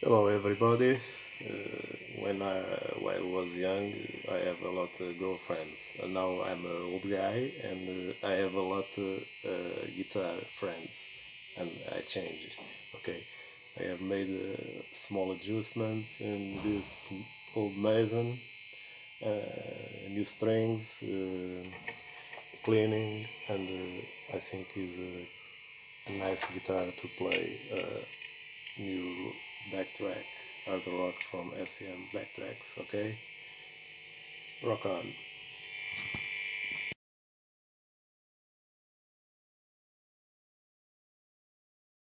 Hello everybody. When I was young, I have a lot of girlfriends, and now I'm an old guy and I have a lot of guitar friends, and I changed. Okay, I have made small adjustments in this old Maison, new strings, cleaning, and I think is a nice guitar to play new backtrack hard rock from SM Backing Tracks. Okay, rock on.